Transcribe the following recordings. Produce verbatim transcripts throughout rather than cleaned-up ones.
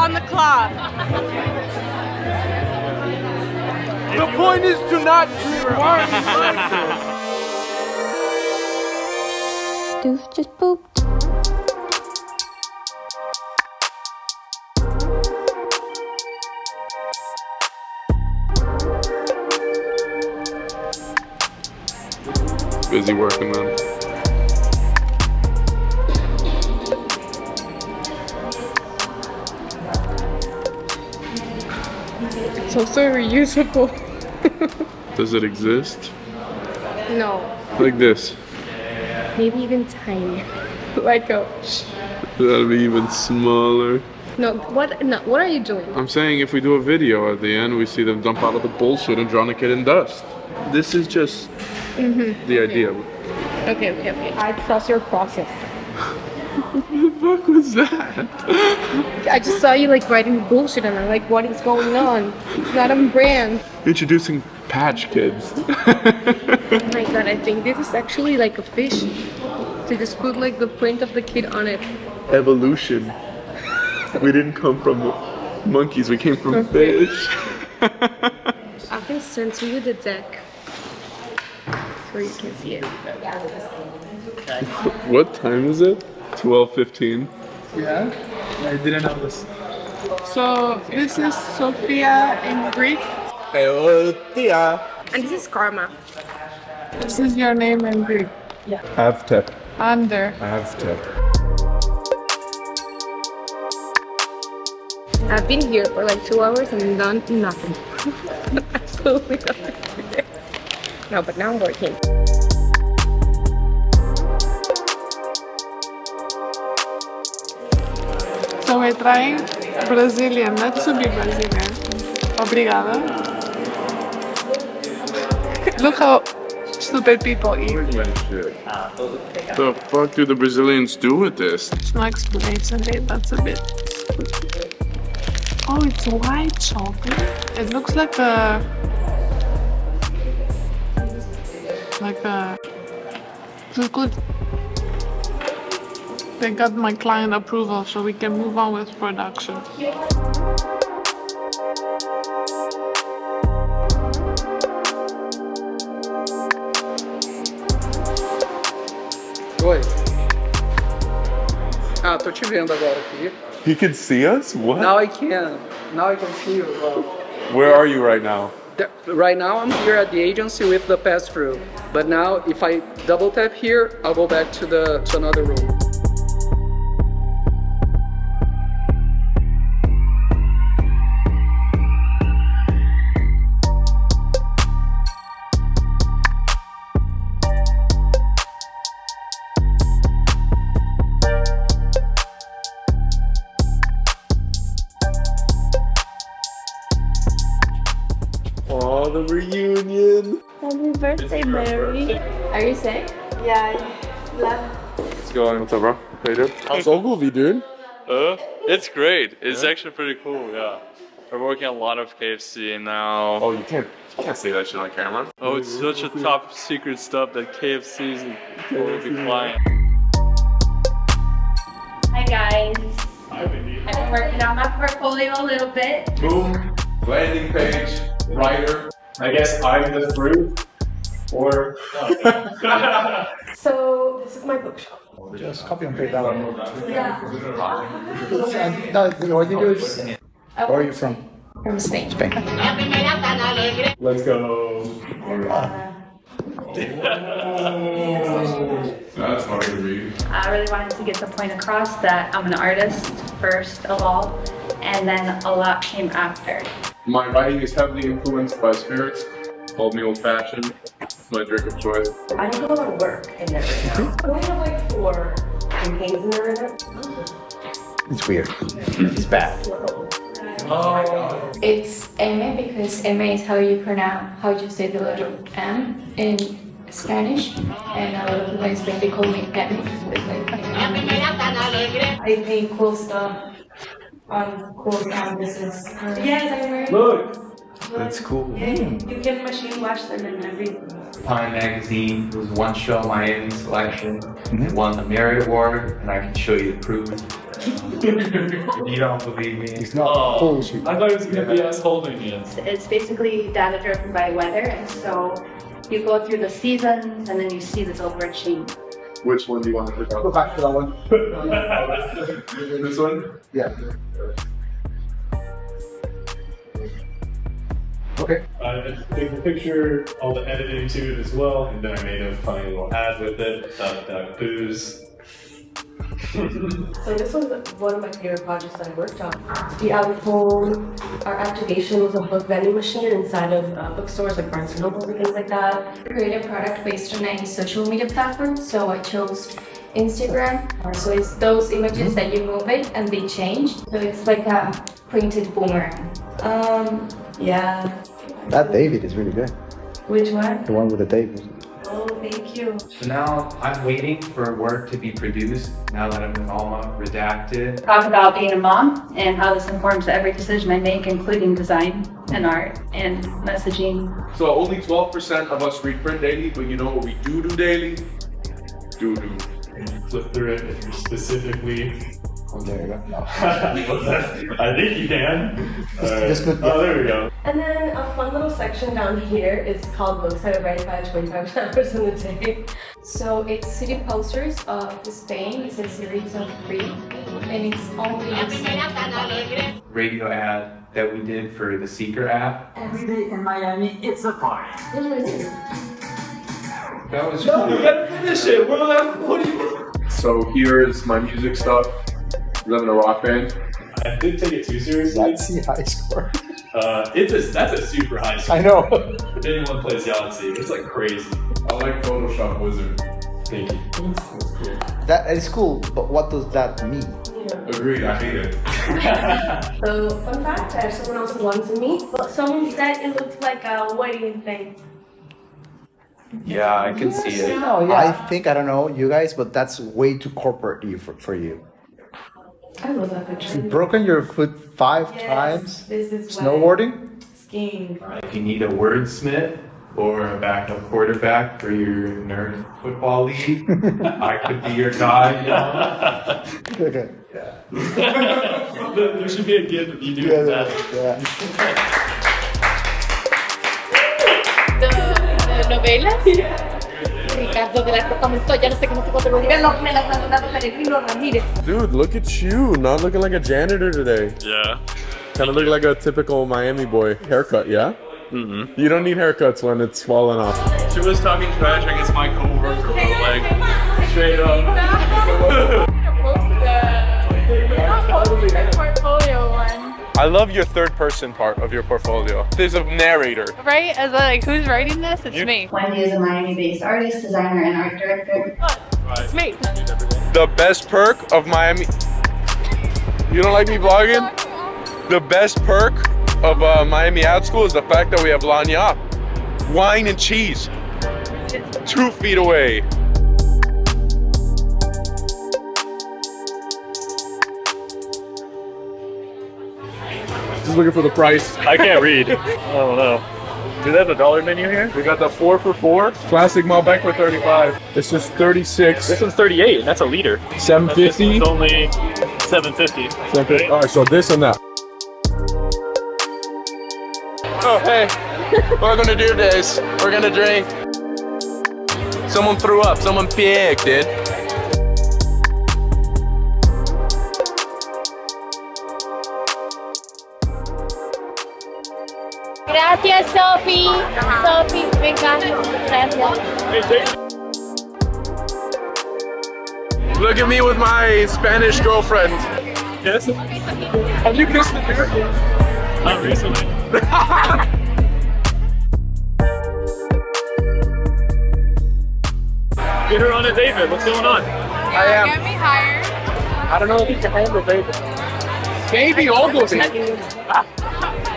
on the cloth. The point is to not rewind. Doof just pooped. Busy working on it. It's also reusable. Does it exist? No. Like this? Maybe even tinier. Like a... That'll be even smaller. No, what no, what are you doing? I'm saying if we do a video at the end, we see them dump out of the bullshit and drown a kid in dust. This is just... Mm-hmm. The okay. idea. Okay, okay, okay. I trust your process. What the fuck was that? I just saw you like writing bullshit and I'm like, what is going on? It's not on brand. Introducing Patch Kids. Oh my god, I think this is actually like a fish. They just put like the print of the kid on it. Evolution. We didn't come from monkeys, we came from okay. fish. I can send to you the deck. Where you can see it. What time is it? twelve fifteen. Yeah, I didn't know this. So this is Sophia in Greek. And this is Karma. This is your name in Greek. Yeah. Avtep. Under. Avtep. I've been here for like two hours and done nothing. Absolutely nothing. No, but now I'm working. So we're trying Brazilian, not to be Brazilian. Obrigada. Look how stupid people eat. What the fuck do the Brazilians do with this? It's no explanation, that's a bit. Oh, it's white chocolate. It looks like a... Like a chocolate. They got my client approval, so we can move on with production. Oi. Ah, tô te vendo agora aqui. He can see us? What? Now I can. Now I can see you. Well, where are you right now? Right now I'm here at the agency with the pass-through, but now if I double tap here, I'll go back to the to another room. The reunion. Happy birthday, Mary. Birthday. Are you sick? Yeah. What's going on? What's up, bro? How you doing? How's Ogilvy, dude? Uh, it's great. It's yeah. actually pretty cool, yeah. We're working a lot of K F C now. Oh, you can't, you can't say that shit on camera. Oh, it's yeah, such a cool. top secret stuff that K F C is totally client. Hi, guys. Hi, baby. I've been working on my portfolio a little bit. Boom. Landing page. Writer. I guess I'm the fruit, or... So, this is my bookshop. Just copy and paste that one. Yeah. And that, what do you do is... Where are you from? From Spain. Spain. Let's go. Uh, That's hard to read. I really wanted to get the point across that I'm an artist, first of all, and then a lot came after. My writing is heavily influenced by spirits, called me old-fashioned. It's my drink of choice. I do a lot of work in there right now. I only have like four campaigns in there right now. It's weird. It's bad. Oh. It's M because M is how you pronounce, how you say the letter M in Spanish. And a lot of people in Spain, they call me M. I think cool stuff. On cool canvases. Yes, I remember. Look! That's cool. Yeah. You can machine wash them and everything. Time magazine was one show, Miami selection. Mm-hmm. It won the Mary Award, and I can show you the proof. You don't believe me. It's not oh, bullshit. I thought it was going to be us holding it. It's basically data driven by weather, and so you go through the seasons and then you see this overall change. Which one do you want to pick out? Go back to that one. This one? Yeah. Okay. I just take the picture, all the editing to it as well, and then I made a funny little ad with it. Duck, duck, booze. So this was one of my favorite projects that I worked on. The out-of-home, our activation was a book vending machine inside of uh, bookstores like Barnes and Noble and things like that. Create a product based on any social media platform, so I chose Instagram. So it's those images that you move it and they change. So it's like a printed boomerang. Um, yeah. That David is really good. Which one? The one with the David. Oh, thank you. So now I'm waiting for work to be produced now that I'm an alma redacted. Talk about being a mom and how this informs every decision I make, including design and art and messaging. So only twelve percent of us reprint daily, but you know what we do do daily? Do do. Flip through it if you're specifically. Oh, there you go. No. I think you can. Right. Could, yeah. Oh, there we go. And then a fun little section down here is called Books I Read by twenty-five hours in a day. So it's city posters of Spain. It's a series of three, and it's only a radio ad that we did for the Seeker app. Every day in Miami, it's a party. That was. No, cool. We gotta finish it. We're like, what do you? So here is my music stuff. I'm in a rock band. I did take it too seriously. Yahtzee high score. Uh, it's a, that's a super high score. I know. If anyone plays Yahtzee, it's like crazy. I like Photoshop Wizard. Thank you. That's cool. That is cool, but what does that mean? Yeah. Agreed, I hate it. So, fun fact, I have someone else who wants to meet. Someone said it looked like a wedding thing. Yeah, I can yes, see it. No, yeah. I think, I don't know, you guys, but that's way too corporate for, for you. I love that picture. You've broken your foot five yes, times. This is snowboarding? Skiing. Uh, if you need a wordsmith or a backup quarterback for your nerd football league, I could be your guy. You know? Okay. Yeah. There should be a gift if you do yeah, that. Yeah. The novelas? Yeah. Dude, look at you, not looking like a janitor today. Yeah. Kind of look like a typical Miami boy. Haircut, yeah? Mm-hmm. You don't need haircuts when it's falling off. She was talking trash against my coworker, bro. Like, straight up. I love your third person part of your portfolio. There's a narrator. Right? As like, who's writing this? It's you? Me. Wendy is a Miami-based artist, designer, and art director. Oh, it's me. The best perk of Miami. You don't like me vlogging? The best perk of uh, Miami Ad School is the fact that we have Lagniappe. Wine and cheese. Two feet away. Just looking for the price. I can't read. I don't know. Do they have a dollar menu here? We got the four for four. Classic Malbec for thirty-five. This is thirty-six. This one's thirty-eight. That's a liter. seven fifty. It's only seven fifty. seven fifty. All right, so this and that. Oh, hey. We're gonna do this. We're gonna drink. Someone threw up. Someone peed, dude. Gracias, Sophie. Uh-huh. Sophie, me encanta. Gracias. Look at me with my Spanish girlfriend. Yes. Have you kissed the girl? Not recently. Get her on a David. What's going on? I am. Get me higher. I don't know if you can handle David. Baby, all goes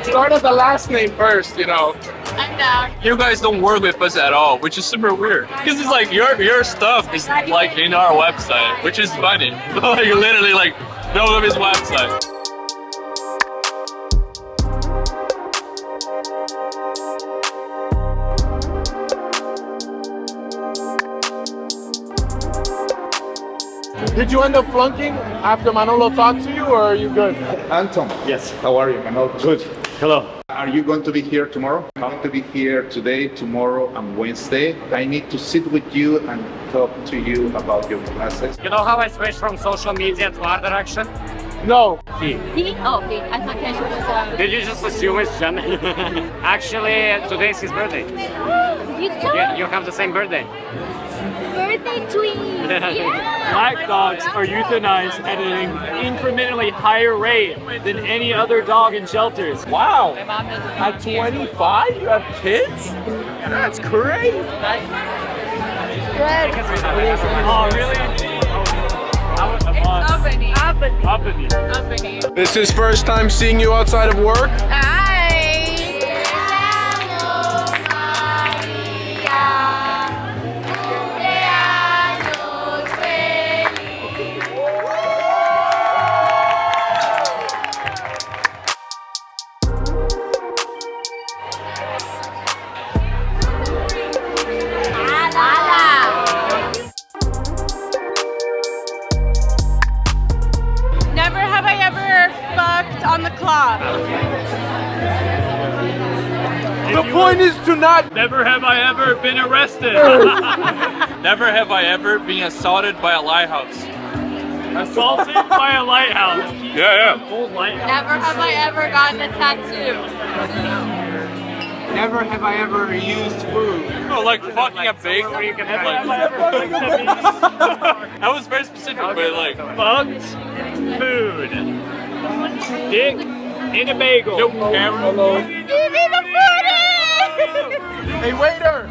start at the last name first, you know. I'm down. You guys don't work with us at all, which is super weird. Because it's like your your stuff is like in our website, which is funny. Like literally like no of his website. Did you end up flunking after Manolo talked to you, or are you good? Anton. Yes. How are you, Manolo? Good. Hello. Are you going to be here tomorrow? I'm going to be here today, tomorrow, and Wednesday. I need to sit with you and talk to you about your classes. You know how I switched from social media to art direction? No. He. He? Oh, he. I thought he was... Did you just assume it's Jen? Actually, today's his birthday. You don't? Yeah, you have the same birthday. Birthday tweet! Yeah. Black dogs are euthanized at an incrementally higher rate than any other dog in shelters. Wow! At twenty-five, you have kids? That's crazy! Good. Oh, really? It's Albany. This is first time seeing you outside of work? Ah. The point is to not. Never have I ever been arrested. Never have I ever been assaulted by a lighthouse. Assaulted by a lighthouse? Yeah, yeah. Old lighthouse. Never have I ever gotten a tattoo. Never have I ever used food. Oh, like fucking like, a bakery. Like, that was very specific, but like fucked food. Dick in a bagel. Nope. Camera. Hey waiter!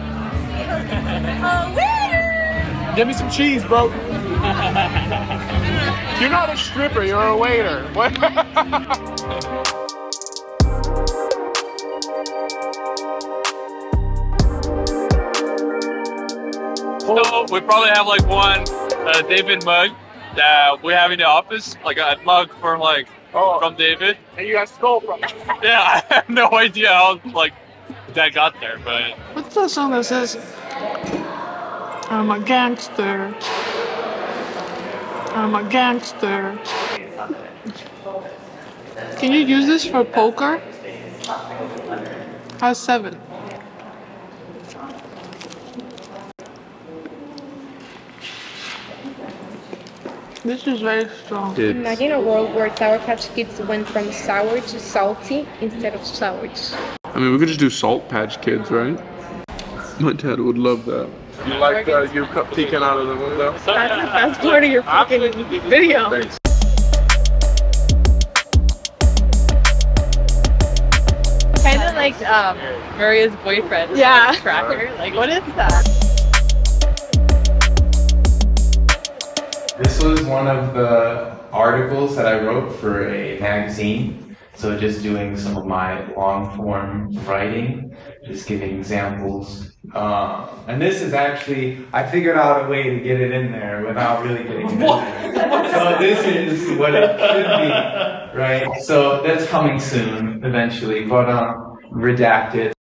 Oh, waiter! Give me some cheese, bro. You're not a stripper, you're a waiter. What? So we probably have like one uh, David mug that we have in the office, like a mug from like oh. from David. And you guys stole from it. Yeah, I have no idea how like that got there, but... What's that song that says, I'm a gangster, I'm a gangster. Can you use this for poker? How's seven? This is very strong. Kids. Imagine a world where Sour Patch Kids went from sour to salty instead of sours. I mean, we could just do Salt Patch Kids, right? My dad would love that. You like that? Uh, you peeking out of the window? That's the best part of your fucking video. Thanks. Kind of like um, Maria's boyfriend. Yeah. Tracker. Like, what is that? This was one of the articles that I wrote for a magazine. So just doing some of my long form writing, just giving examples. Uh, and this is actually, I figured out a way to get it in there without really getting it in there. So this is what it should be, right? So that's coming soon, eventually, but um, redacted.